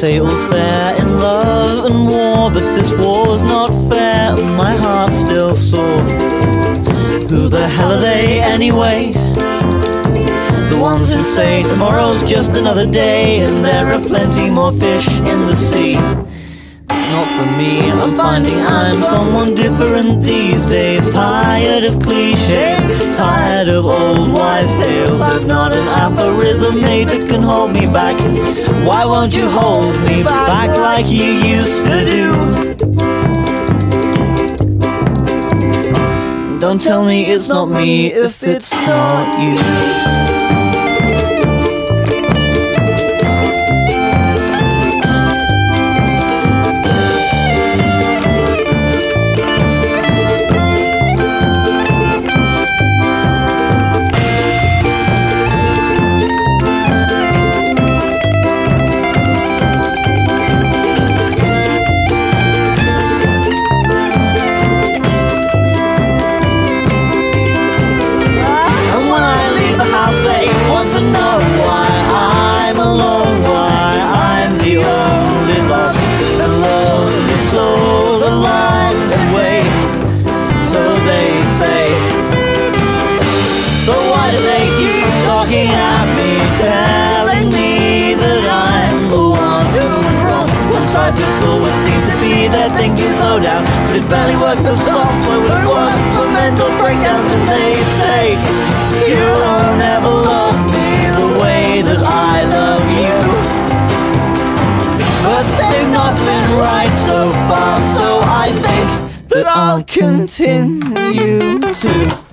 say it was fair in love and war, but this war's not fair and my heart's still sore. Who the hell are they anyway? The ones who say tomorrow's just another day, and there are plenty more fish in the sea. Not for me, I'm finding I'm someone different these days. Tired of cliches, tired of old wives' tales. There's not an aphorism made that can hold me back. Why won't you hold me back like you used to do? Don't tell me it's not me if it's not you. Barely work for software, would work for mental breakdowns, and they say you will never love me the way that I love you. But they've not been right so far, so I think that I'll continue to